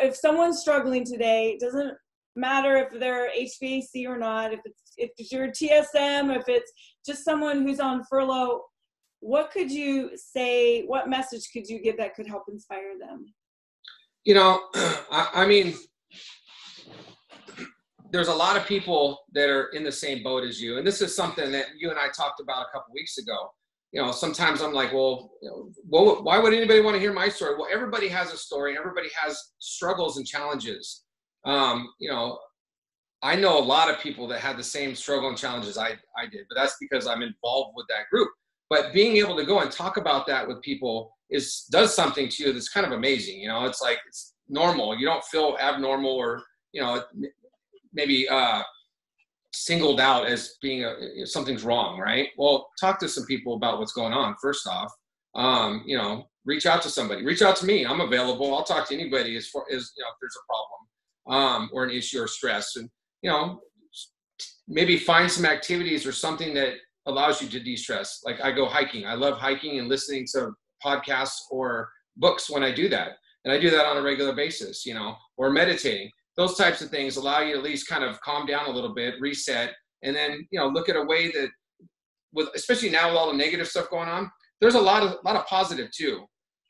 if someone's struggling today, it doesn't matter if they're HVAC or not, if it's your TSM, if it's just someone who's on furlough, what could you say, what message could you give that could help inspire them? You know, I mean, there's a lot of people that are in the same boat as you. And this is something that you and I talked about a couple weeks ago. You know, sometimes I'm like, well, why would anybody want to hear my story? Well, everybody has a story. Everybody has struggles and challenges. You know, I know a lot of people that had the same struggle and challenges I did, but that's because I'm involved with that group. But being able to go and talk about that with people does something to you that's kind of amazing. You know, it's like, it's normal. You don't feel abnormal or, you know, maybe singled out as being something's wrong, right? Well, talk to some people about what's going on, first off. You know, reach out to somebody. Reach out to me. I'm available. I'll talk to anybody as far as, you know, if there's a problem or an issue or stress. And, you know, maybe find some activities or something that allows you to de-stress. Like I go hiking. I love hiking and listening to podcasts or books when I do that. And I do that on a regular basis, you know, or meditating. Those types of things allow you to at least kind of calm down a little bit, reset, and then, you know, look at a way that, with especially now with all the negative stuff going on, there's a lot of positive too.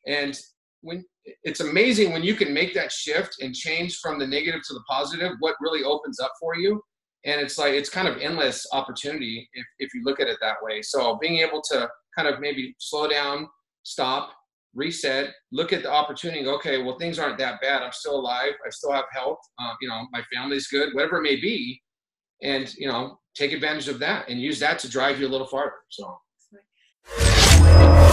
And when it's amazing when you can make that shift and change from the negative to the positive, what really opens up for you. And it's like, it's kind of endless opportunity if you look at it that way. So being able to kind of maybe slow down, stop, reset, look at the opportunity, okay, well, things aren't that bad. I'm still alive. I still have health. You know, my family's good, whatever it may be. And, you know, take advantage of that and use that to drive you a little farther. So.